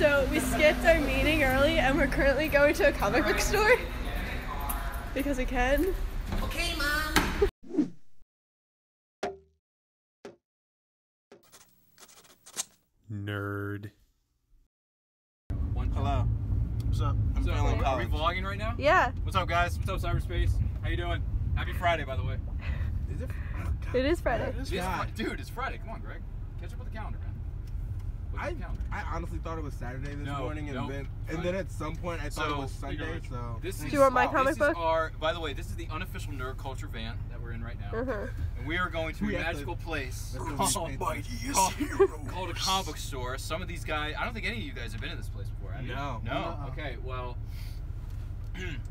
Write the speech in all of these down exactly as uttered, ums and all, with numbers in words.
So we skipped our meeting early and we're currently going to a comic book store because we can. Okay, Mom. Nerd. Hello. What's up? I'm so, feeling college. Are we vlogging right now? Yeah. What's up, guys? What's up, cyberspace? How you doing? Happy Friday, by the way. Is it? Oh, it is Friday. It is Friday. Dude, it's Friday. Come on, Greg. Catch up with the calendar, man. I, I honestly thought it was Saturday this no, morning, and, nope, then, and then at some point I thought so, it was Sunday. So this is, do you want my wow, comic book? Our, by the way, this is the unofficial nerd culture van that we're in right now, uh-huh. and we are going to we a magical to, place called, called, called a comic book store. Some of these guys, I don't think any of you guys have been in this place before. I no, no. Uh-uh. Okay, well,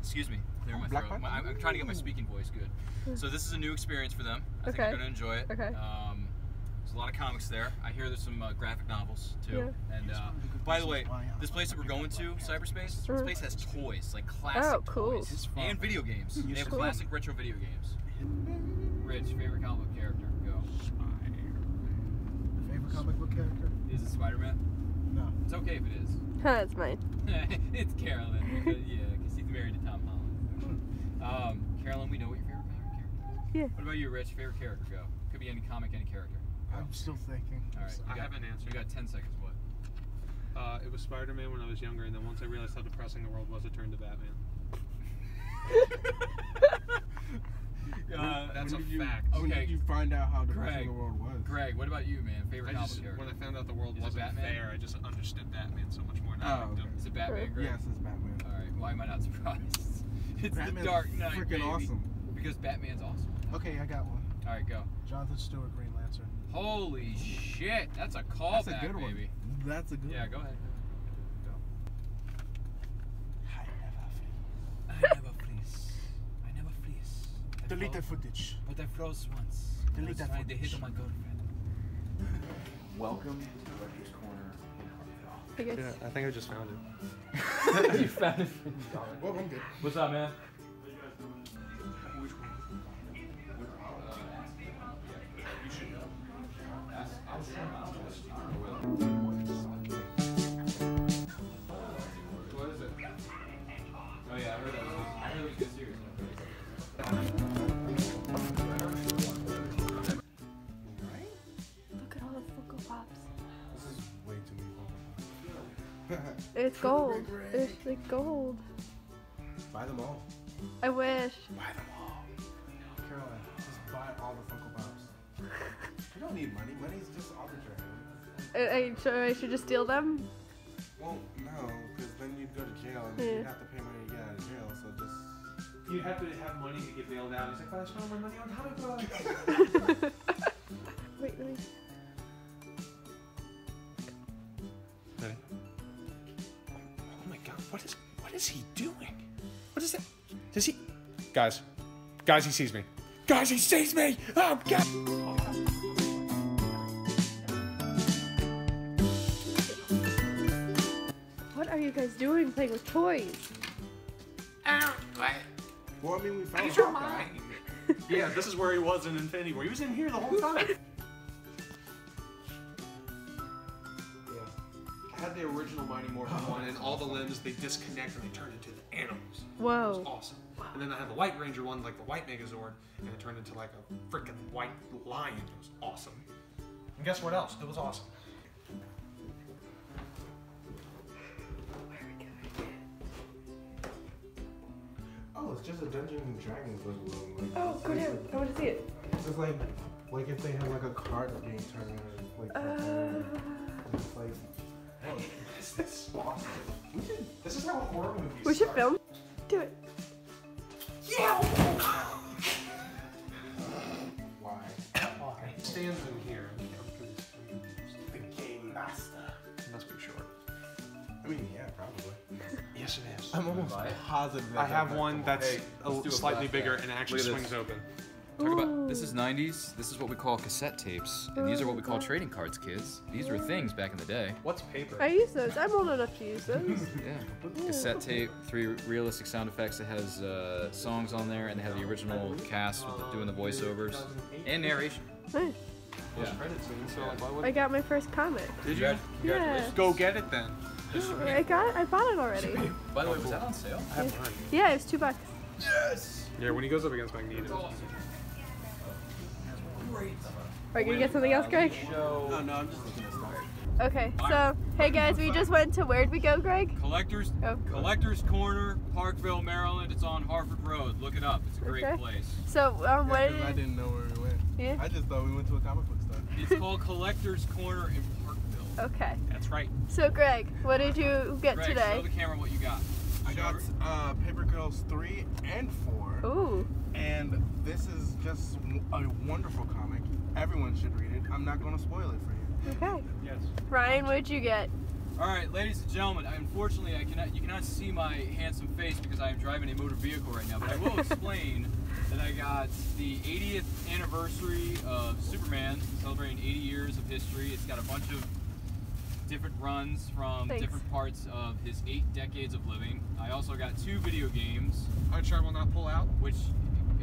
excuse me. There my throat. My, I'm trying to get my speaking voice good. So this is a new experience for them. I okay. think they're going to enjoy it. Okay. Um, There's a lot of comics there. I hear there's some uh, graphic novels too. Yeah. And uh, by the way, this place that we're going to, cyberspace, this place has toys, like classic oh, cool. toys and video games. They have cool. classic retro video games. Rich, favorite comic book character? Go. Spider-Man. Favorite comic book character? Is it Spider-Man? No. It's okay if it is. That's mine. It's Carolyn. Yeah, because she's married to Tom Holland. Um, Carolyn, we know what your favorite comic character is. Yeah. What about you, Rich? Favorite character? Go. Could be any comic, any character. I'm still thinking. All right, I have an answer. You got ten seconds. What? Uh, it was Spider-Man when I was younger, and then once I realized how depressing the world was, I turned to Batman. uh, That's a you, fact. Okay. When did you find out how depressing Greg, the world was? Greg, what about you, man? Favorite comic character? When I found out the world Is wasn't fair, I just understood Batman so much more now. Oh, okay. Is it Batman, Greg? Yes, it's Batman. All right. Why am I not surprised? It's Batman's the Dark Knight. Freaking baby. Awesome. Because Batman's awesome. Okay, I got one. All right, go. Jonathan Stewart, Green Lantern. Holy shit, that's a callback, baby. That's a good one. Baby. That's a good yeah, one. Yeah, go ahead. Go. I never freeze. I never freeze. I never freeze. I Delete the footage. But I froze once. Delete that footage. I was trying to hit my girlfriend. Welcome to Collectors Corner in Harvardville. Hey, yeah, I think I just found it. You found it. Well, I'm good. What's up, man? What is it? Oh yeah, I heard that was good. I heard it was good series. Right? Look at all the Funko Pops. This is way too many Funko Pops. It's gold. It's like gold. Buy them all. I wish. Buy them all. Caroline, just buy all the Funko Pops. You don't need money. Money's just arbitrary. I, so I should just steal them? Well, no, because then you'd go to jail, and yeah. you'd have to pay money to get out of jail, so just... You'd have to have money to get bailed out. He's like, well, I spent all my money on comic books. Wait, let me... Ready? Oh my god, what is... What is he doing? What is that? Does he... Guys. Guys, he sees me. Guys, he sees me! Oh, God! Oh, what are you guys doing playing with toys? Ow! What? Well, I mean, we found your mind. Yeah, this is where he was in Infinity War. He was in here the whole time. Yeah. I had the original Mighty Morphin oh, one, and all the limbs, they disconnect and they turn into the animals. Whoa. It was awesome. And then I had the White Ranger one, like the White Megazord, and it turned into like a freaking white lion. It was awesome. And guess what else? It was awesome. Where are we going? Oh, it's just a Dungeons and Dragons logo. Oh, go down. I want to see it. It's just like, like if they have like a card being turned into like. Uh... It's like, oh, this is awesome. We should. This is how a horror movie starts. We should film. Do it. Yeah! Why? Why? It stands in here. The game master. It must be short. I mean, yeah, probably. Yes, it is. I'm almost positive. I have one that's a slightly bigger and actually swings open. Talk about, this is nineties. This is what we call cassette tapes. And these are what we call trading cards, kids. These were things back in the day. What's paper? I use those. I'm old enough to use those. Yeah. yeah. Cassette tape, three realistic sound effects. It has uh, songs on there, and they have the original cast with the, doing the voiceovers and narration. Nice. Yeah. I got my first comic. Did you? Congratulations. Yeah. Go get it then. I got. I bought it already. By the way, was that on sale? I have mine. Yeah, it's two bucks. Yes. Yeah, when he goes up against Magneto. Great. Are you gonna get something else, Greg? No, no, I'm just looking at start. Okay, so hey guys, we just went to where'd we go, Greg? Collectors oh. Collectors Corner, Parkville, Maryland. It's on Harford Road. Look it up. It's a great okay. place. So um, yeah, what? Did I didn't know where we went. Yeah. I just thought we went to a comic book store. It's called Collectors Corner in Parkville. Okay. That's right. So Greg, what did you get Greg, today? Show the camera what you got. I got uh, Paper Girls three and four. Ooh. And this is just a wonderful comic. Everyone should read it. I'm not going to spoil it for you. Okay. Yes. Ryan, what'd you get? All right, ladies and gentlemen. Unfortunately, I cannot. You cannot see my handsome face because I am driving a motor vehicle right now. But I will explain that I got the eightieth anniversary of Superman, celebrating eighty years of history. It's got a bunch of different runs from Thanks. different parts of his eight decades of living. I also got two video games. Our charm will not pull out. Which.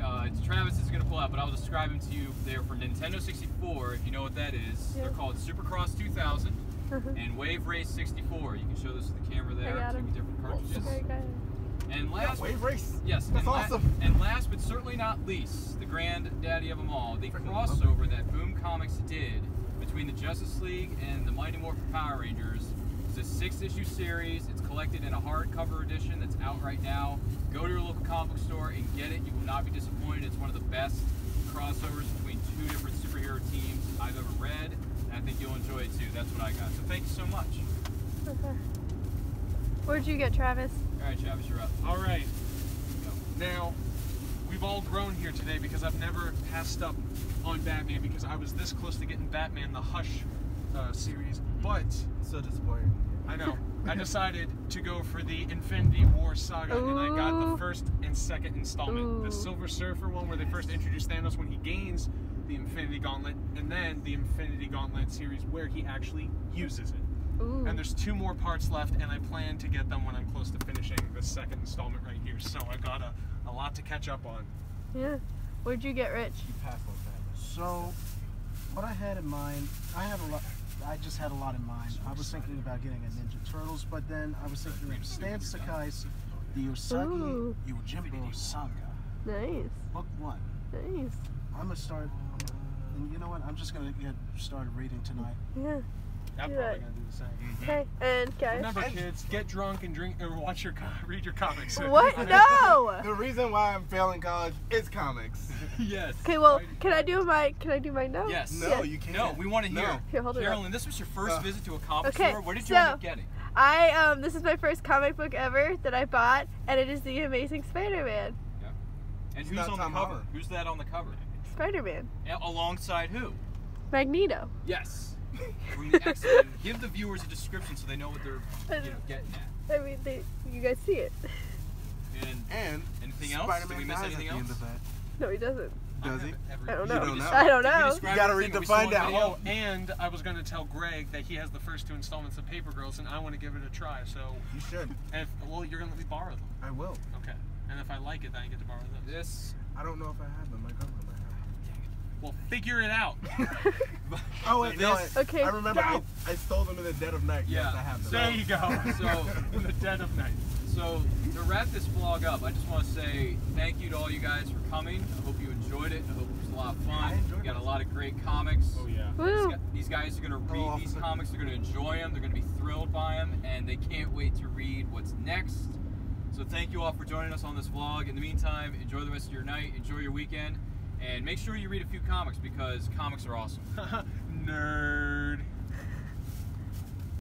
Uh, Travis is going to pull out, but I'll describe them to you. They're for Nintendo sixty-four, if you know what that is. Yep. They're called Supercross two thousand uh-huh. and Wave Race sixty-four. You can show this to the camera there. Two different cartridges. Okay, and last, yeah, Wave Race. Yes, that's and awesome. La and last, but certainly not least, the granddaddy of them all, the crossover that Boom Comics did between the Justice League and the Mighty Morphin Power Rangers. It's a six-issue series. It's collected in a hardcover edition that's out right now. Go to your local comic book store and get it. You will not be disappointed. It's one of the best crossovers between two different superhero teams I've ever read, and I think you'll enjoy it too. That's what I got. So thank you so much. Okay. Where'd you get, Travis? All right, Travis, you're up. All right. Now, we've all grown here today because I've never passed up on Batman because I was this close to getting Batman the Hush uh, series, but... So disappointing. I know. I decided to go for the Infinity War saga, Ooh. and I got the first and second installment. Ooh. The Silver Surfer one, where they first introduced Thanos when he gains the Infinity Gauntlet, and then the Infinity Gauntlet series, where he actually uses it. Ooh. And there's two more parts left, and I plan to get them when I'm close to finishing the second installment right here. So I got a, a lot to catch up on. Yeah. Where'd you get, Rich? You passed on that. So, what I had in mind, I had a lot... I just had a lot in mind. I was thinking about getting a Ninja Turtles, but then I was thinking of Stan Sakai's the Usagi Yojimbo saga. Nice. Book one. Nice. I'm gonna start, and you know what? I'm just gonna get started reading tonight. Yeah. I'm probably right. gonna do the same. Okay. And guys, remember, kids, get drunk and drink, or watch your, read your comics. What? No. The reason why I'm failing college is comics. Yes. Okay. Well, can I do my can I do my notes? Yes. No, yes. you can't. No, we want to hear. No. Here, hold it Carolyn, up. this was your first uh, visit to a comic okay, store. What did you so, end up getting? I um, this is my first comic book ever that I bought, and it is the Amazing Spider-Man. Yeah. And it's who's on Tom the cover? Howard. Who's that on the cover? Spider-Man. Yeah, alongside who? Magneto. Yes. From the X-Men. Give the viewers a description so they know what they're you know, getting at. I mean, they, you guys see it. And, and anything else? Did we miss anything else? No, he doesn't. Does he? I don't know. You don't know. I don't know. You gotta read to find out. Oh, and I was gonna tell Greg that he has the first two installments of Paper Girls, and I want to give it a try. So you should. And if, well, you're gonna let me borrow them. I will. Okay. And if I like it, then I get to borrow them. This. I don't know if I have them. I got them. Well, figure it out. oh, wait, no, I, okay. I remember I, I stole them in the dead of night. Yeah. Yes, I have them. There you go. So, in the dead of night. So, to wrap this vlog up, I just want to say thank you to all you guys for coming. I hope you enjoyed it. I hope it was a lot of fun. We got a lot of great comics. Oh, yeah. Woo. These guys are going to read oh, these comics. They're going to enjoy them. They're going to be thrilled by them. And they can't wait to read what's next. So, thank you all for joining us on this vlog. In the meantime, enjoy the rest of your night. Enjoy your weekend. And make sure you read a few comics because comics are awesome. Nerd.